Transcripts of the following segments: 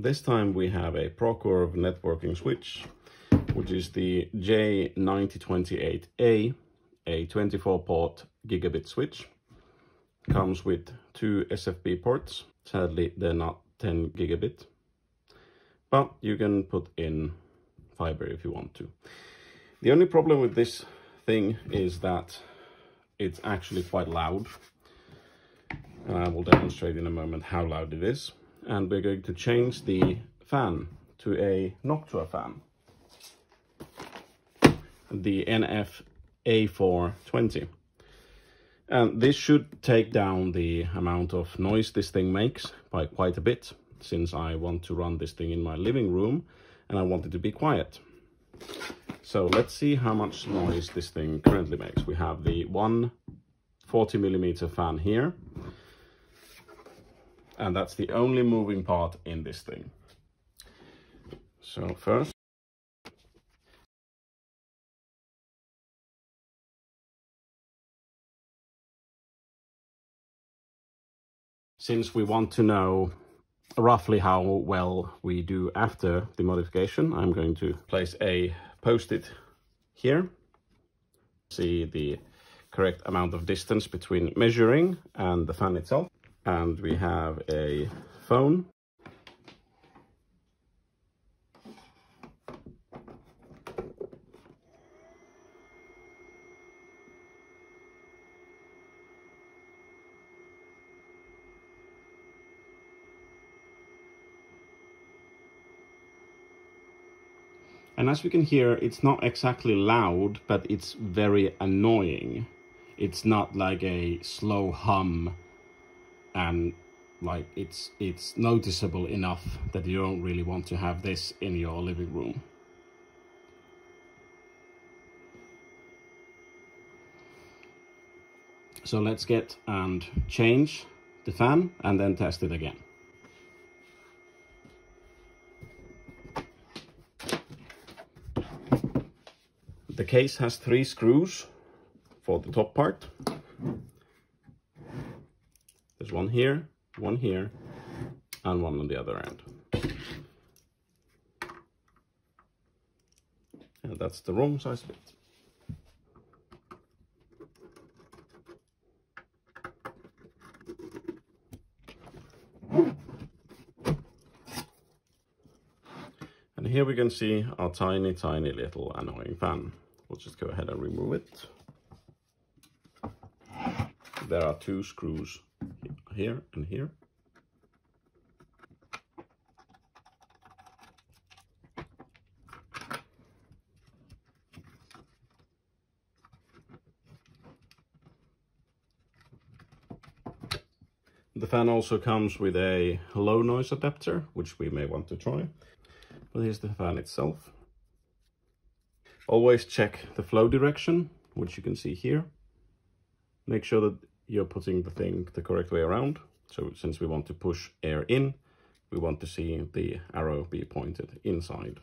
This time we have a ProCurve networking switch, which is the J9028A, a 24-port gigabit switch. Comes with two SFP ports. Sadly, they're not 10 gigabit, but you can put in fiber if you want to. The only problem with this thing is that it's actually quite loud. And I will demonstrate in a moment how loud it is. And we're going to change the fan to a Noctua fan, the NF-A420. And this should take down the amount of noise this thing makes by quite a bit, since I want to run this thing in my living room and I want it to be quiet. So let's see how much noise this thing currently makes. We have the 140mm fan here, and that's the only moving part in this thing. So first, since we want to know roughly how well we do after the modification, I'm going to place a post-it here. See the correct amount of distance between measuring and the fan itself. And we have a phone. And as we can hear, it's not exactly loud, but it's very annoying. It's not like a slow hum, and like it's noticeable enough that you don't really want to have this in your living room. So let's get and change the fan and then test it again. The case has three screws for the top part. There's one here, and one on the other end. And that's the wrong size bit. And here we can see our tiny, tiny little annoying fan. We'll just go ahead and remove it. There are two screws here and here. The fan also comes with a low noise adapter, which we may want to try. But here's the fan itself. Always check the flow direction, which you can see here. Make sure that you're putting the thing the correct way around. So since we want to push air in, we want to see the arrow be pointed inside.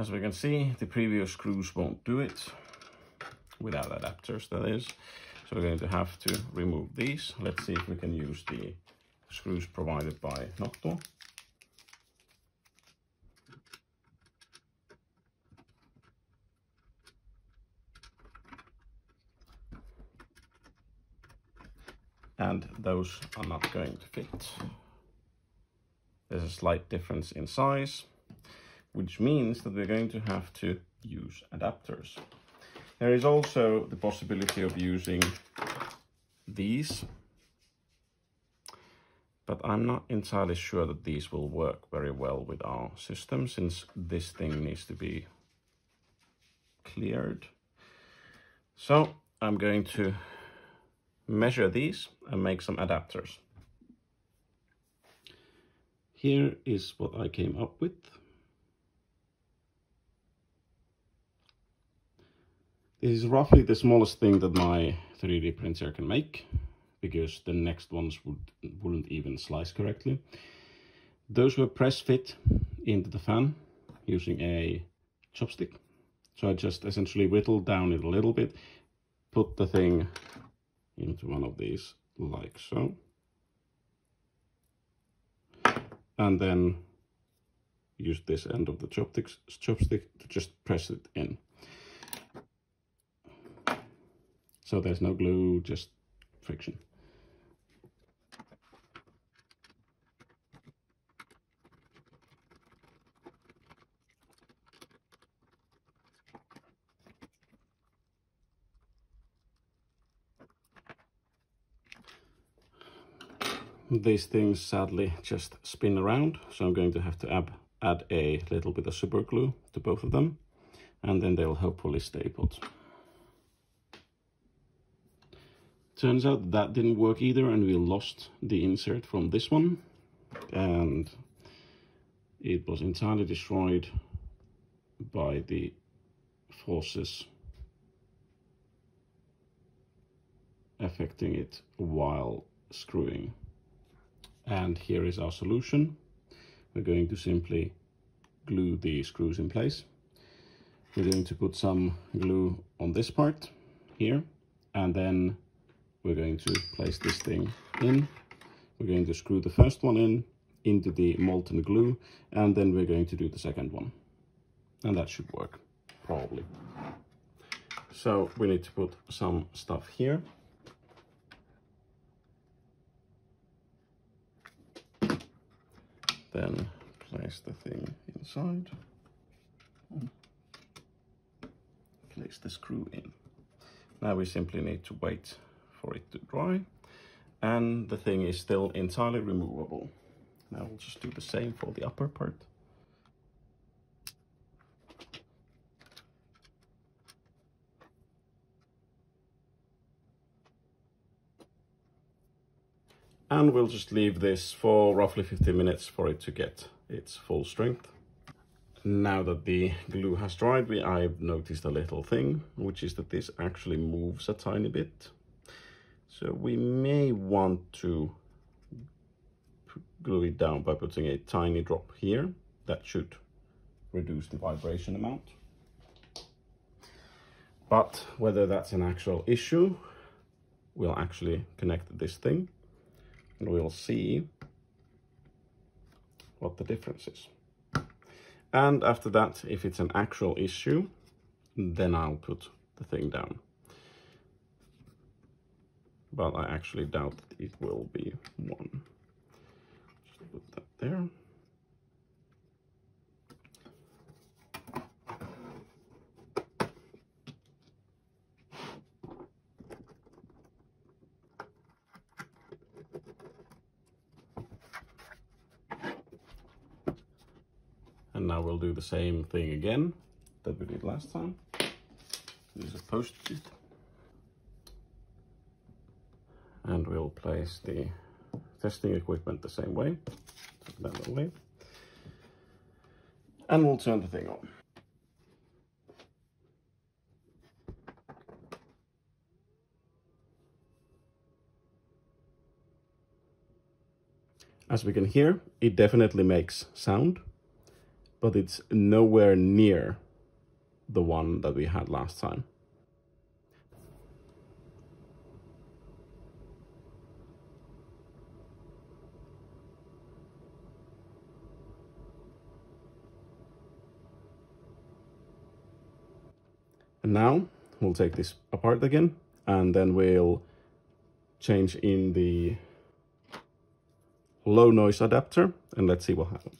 As we can see, the previous screws won't do it, without adapters that is. So we're going to have to remove these. Let's see if we can use the screws provided by Noctua. And those are not going to fit. There's a slight difference in size, which means that we're going to have to use adapters. There is also the possibility of using these, but I'm not entirely sure that these will work very well with our system, since this thing needs to be cleared. So I'm going to measure these and make some adapters. Here is what I came up with. is roughly the smallest thing that my 3D printer can make, because the next ones wouldn't even slice correctly. Those were press fit into the fan using a chopstick. So I just essentially whittled down it a little bit, put the thing into one of these like so, and then use this end of the chopstick to just press it in. So there's no glue, just friction. These things sadly just spin around, so I'm going to have to add a little bit of super glue to both of them, and then they'll hopefully stay put. Turns out that didn't work either, and we lost the insert from this one, and it was entirely destroyed by the forces affecting it while screwing. And here is our solution. We're going to simply glue the screws in place. We're going to put some glue on this part here, and then we're going to place this thing in. We're going to screw the first one in into the molten glue, and then we're going to do the second one. And that should work, probably. So we need to put some stuff here. Then place the thing inside, place the screw in. Now we simply need to wait for it to dry, and the thing is still entirely removable. Now we'll just do the same for the upper part. And we'll just leave this for roughly 15 minutes for it to get its full strength. Now that the glue has dried, I've noticed a little thing, which is that this actually moves a tiny bit. So we may want to glue it down by putting a tiny drop here. That should reduce the vibration amount. But whether that's an actual issue, we'll actually connect this thing, and we'll see what the difference is. And after that, if it's an actual issue, then I'll put the thing down. But I actually doubt that it will be one. Just put that there. And now we'll do the same thing again that we did last time. Use a post-it. And we'll place the testing equipment the same way. That way. And we'll turn the thing on. As we can hear, it definitely makes sound, but it's nowhere near the one that we had last time. And now we'll take this apart again, and then we'll change in the low noise adapter, and let's see what happens.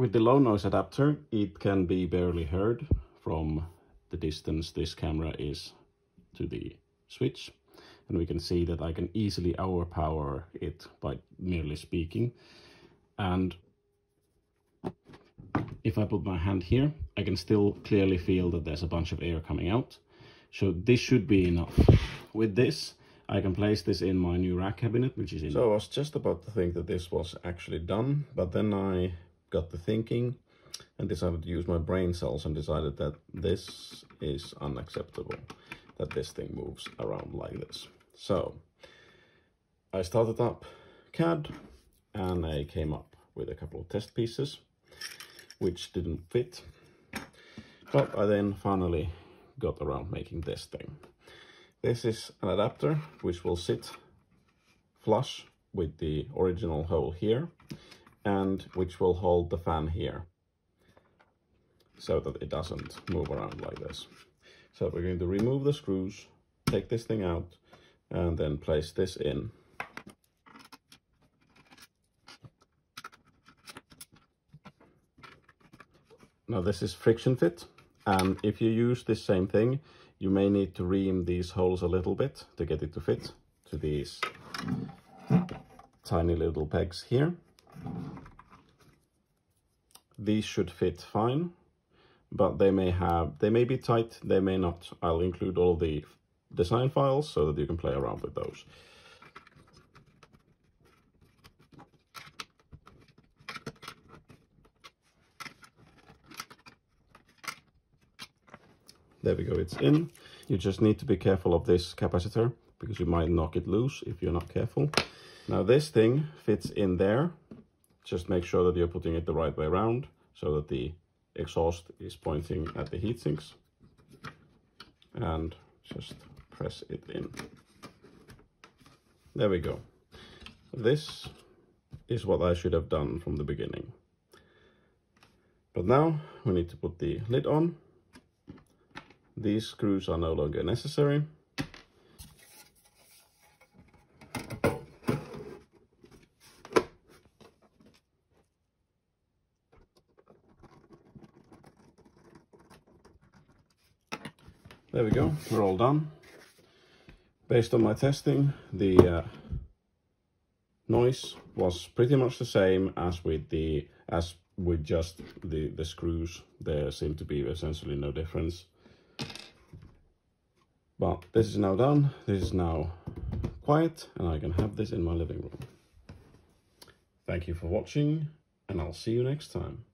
With the low noise adapter, it can be barely heard from the distance this camera is to the switch, and we can see that I can easily overpower it by merely speaking. And if I put my hand here, I can still clearly feel that there's a bunch of air coming out. So this should be enough. With this, I can place this in my new rack cabinet, which is in. So I was just about to think that this was actually done, but then I got to thinking and decided to use my brain cells and decided that this is unacceptable, that this thing moves around like this. So I started up CAD and I came up with a couple of test pieces which didn't fit, but I then finally got around making this thing. This is an adapter which will sit flush with the original hole here and which will hold the fan here so that it doesn't move around like this. So we're going to remove the screws, take this thing out, and then place this in. Now this is friction fit, and if you use this same thing, you may need to ream these holes a little bit to get it to fit to these tiny little pegs here. These should fit fine, but they may be tight, they may not. I'll include all the design files so that you can play around with those. There we go, it's in. You just need to be careful of this capacitor because you might knock it loose if you're not careful. Now this thing fits in there. Just make sure that you're putting it the right way around so that the exhaust is pointing at the heat sinks, and just press it in. There we go. This is what I should have done from the beginning. But now we need to put the lid on. These screws are no longer necessary. There we go, we're all done. Based on my testing, the noise was pretty much the same as with just the screws. There seemed to be essentially no difference. But this is now done, this is now quiet, and I can have this in my living room. Thank you for watching, and I'll see you next time.